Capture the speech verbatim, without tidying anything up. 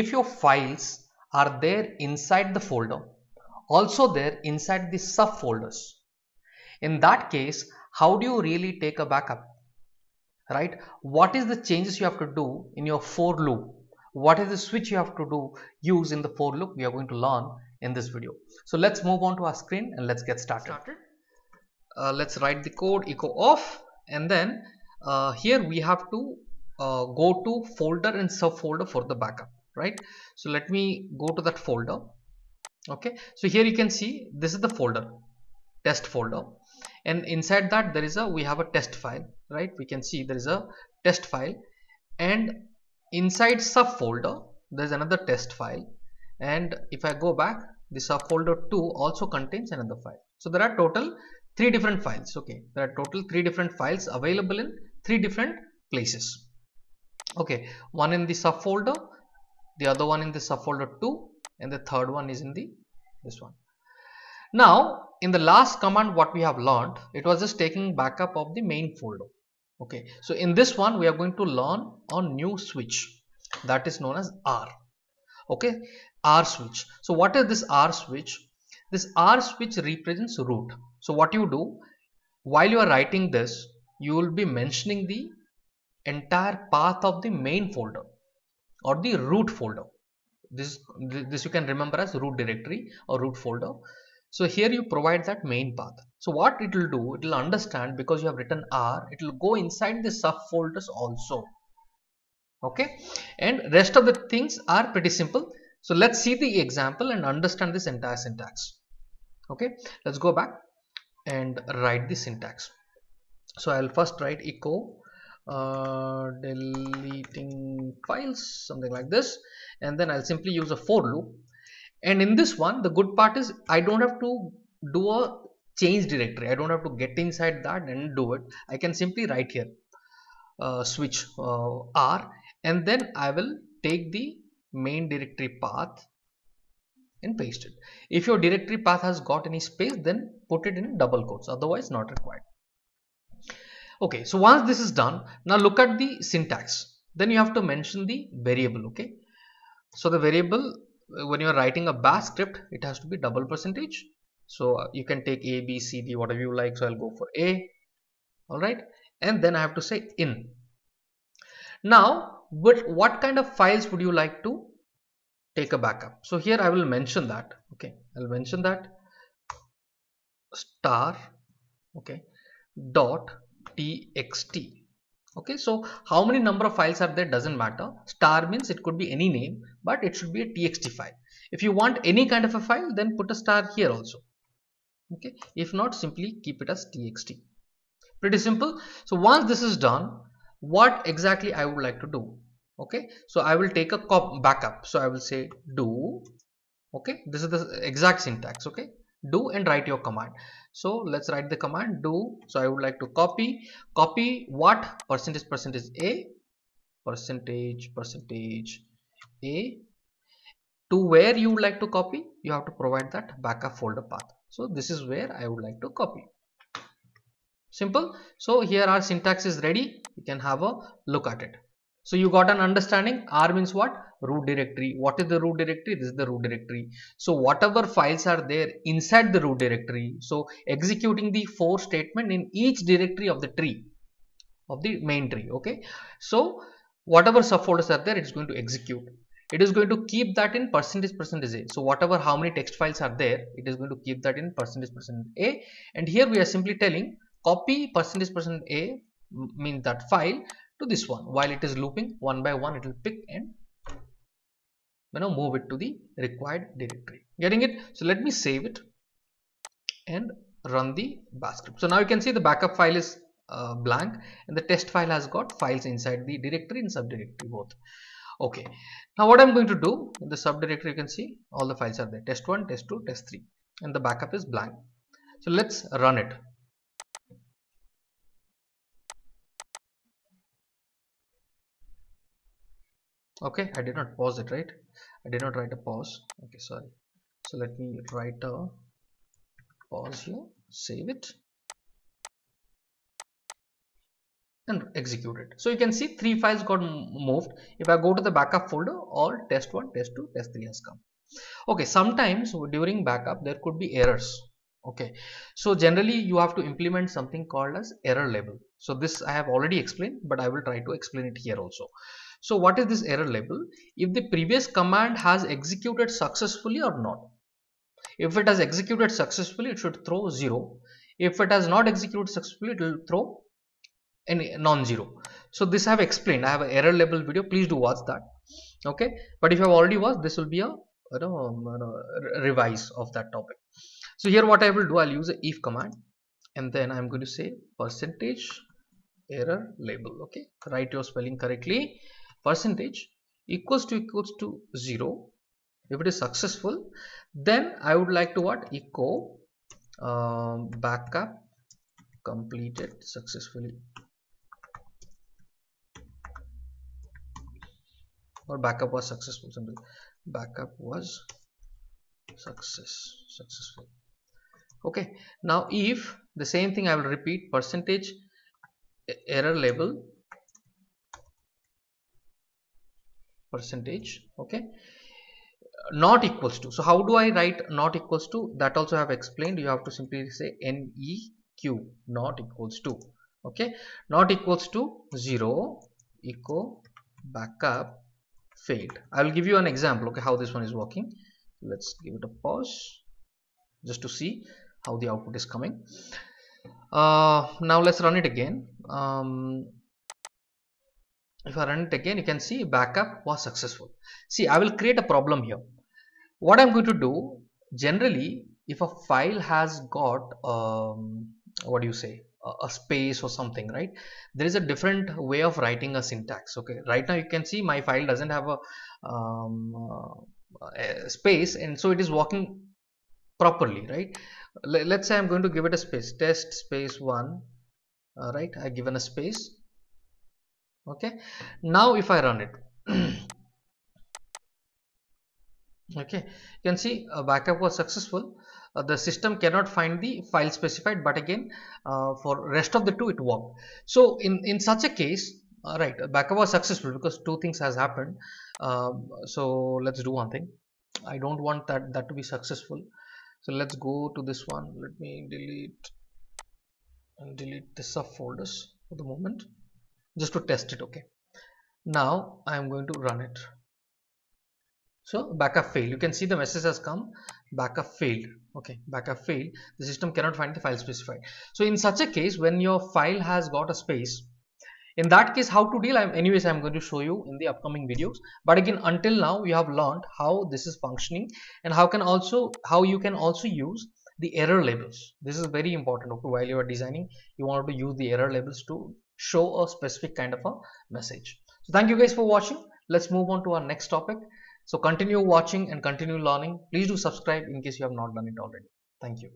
if your files are there inside the folder, also there inside the subfolders. In that case, how do you really take a backup, right? What is the changes you have to do in your for loop? What is the switch you have to do use in the for loop? We are going to learn in this video. So let's move on to our screen and let's get started. started. Uh, let's write the code echo off, and then uh, here we have to uh, go to folder and subfolder for the backup, right? So let me go to that folder. Okay, so here you can see this is the folder, test folder, and inside that there is a we have a test file, right? We can see there is a test file, and inside subfolder there is another test file, and if I go back, the subfolder two also contains another file. So there are total three different files. Okay, there are total three different files available in three different places. Okay, one in the subfolder, the other one in the subfolder two, and the third one is in the this one. Now in the last command what we have learned, it was just taking backup of the main folder. Okay, so in this one we are going to learn on new switch that is known as R. Okay, R switch. So what is this R switch? This R switch represents root. So what you do while you are writing this, you will be mentioning the entire path of the main folder or the root folder. This, this you can remember as root directory or root folder. So here you provide that main path. So what it will do, it will understand because you have written R, it will go inside the subfolders also. Okay, and rest of the things are pretty simple. So let's see the example and understand this entire syntax. Okay, let's go back and write the syntax. So I'll first write echo uh, deleting files, something like this, and then I'll simply use a for loop. And in this one, the good part is I don't have to do a change directory. I don't have to get inside that and do it. I can simply write here uh, switch uh, R, and then I will take the main directory path and paste it. If your directory path has got any space, then put it in double quotes, otherwise not required. Okay, so once this is done, now look at the syntax. Then you have to mention the variable. Okay, so the variable, when you are writing a bash script, it has to be double percentage. So you can take A, B, C, D, whatever you like. So I'll go for A. All right, and then I have to say in. Now, but what kind of files would you like to take a backup? So here I will mention that. Okay, I'll mention that star. Okay, dot txt. Okay, so how many number of files are there doesn't matter. Star means it could be any name, but it should be a txt file. If you want any kind of a file, then put a star here also. Okay, if not, simply keep it as txt. Pretty simple. So once this is done, what exactly I would like to do? Okay, so I will take a cop backup. So I will say do. Okay, this is the exact syntax. Okay, do and write your command. So let's write the command do. So I would like to copy copy what percentage percentage a percentage percentage a to where you would like to copy. You have to provide that backup folder path. So this is where I would like to copy. Simple. So here our syntax is ready. You can have a look at it. So you got an understanding. R means what? Root directory. What is the root directory? This is the root directory. So whatever files are there inside the root directory. So executing the for statement in each directory of the tree, of the main tree. Okay. So whatever subfolders are there, it's going to execute. It is going to keep that in percentage percentage a. So whatever how many text files are there, it is going to keep that in percentage percentage a. And here we are simply telling copy percentage percentage a means that file to this one. While it is looping one by one, it will pick and you know move it to the required directory. Getting it? So let me save it and run the bash script. So now you can see the backup file is uh, blank, and the test file has got files inside the directory and subdirectory both. Okay, now what I'm going to do in the subdirectory, you can see all the files are there, test one, test two, test three, and the backup is blank. So let's run it. Okay, I did not pause it, right? I did not write a pause. Okay, sorry. So let me write a pause here, save it. and execute it. So you can see three files got moved. If I go to the backup folder, all test one, test two, test three has come. Okay, sometimes during backup there could be errors. Okay, so generally you have to implement something called as error label. So this I have already explained, but I will try to explain it here also. So what is this error label? If the previous command has executed successfully or not. If it has executed successfully, it should throw zero. If it has not executed successfully, it will throw any non-zero. So this I have explained. I have an error label video. Please do watch that. Okay, but if you have already watched, this will be a you know, revise of that topic. So here what I will do, I'll use a if command, and then I'm going to say percentage error label. Okay, write your spelling correctly. Percentage equals to equals to zero. If it is successful, then I would like to what echo um, backup completed successfully, or backup was successful. Something backup was success successful. Okay, now if the same thing I will repeat percentage error label percentage. Okay, not equals to. So how do I write not equals to? That also I have explained. You have to simply say N E Q, not equals to. Okay, not equals to zero, echo backup failed. I will give you an example, okay, how this one is working. Let's give it a pause just to see how the output is coming. Uh, now let's run it again. Um, if I run it again, you can see backup was successful. See, I will create a problem here. What I'm going to do, generally if a file has got um, what do you say a, a space or something, right, there is a different way of writing a syntax. Okay, right now you can see my file doesn't have a, um, a space, and so it is working properly, right? Let's say I'm going to give it a space, test space one, uh, right? I given a space. Okay, now if I run it, okay, you can see a backup was successful. Uh, the system cannot find the file specified, but again uh, for rest of the two it worked. So in in such a case, all right, backup was successful because two things has happened. Um, so let's do one thing. I don't want that that to be successful. So let's go to this one. Let me delete and delete the subfolders for the moment, just to test it. Okay, now I am going to run it. So backup failed. You can see the message has come, backup failed. Okay, backup failed, the system cannot find the file specified. So in such a case, when your file has got a space, in that case how to deal, I'm anyways I'm going to show you in the upcoming videos. But again, until now you have learned how this is functioning, and how can also how you can also use the error labels. This is very important. Okay, while you are designing, you want to use the error labels to show a specific kind of a message. So thank you guys for watching. Let's move on to our next topic. So continue watching and continue learning. Please do subscribe in case you have not done it already. Thank you.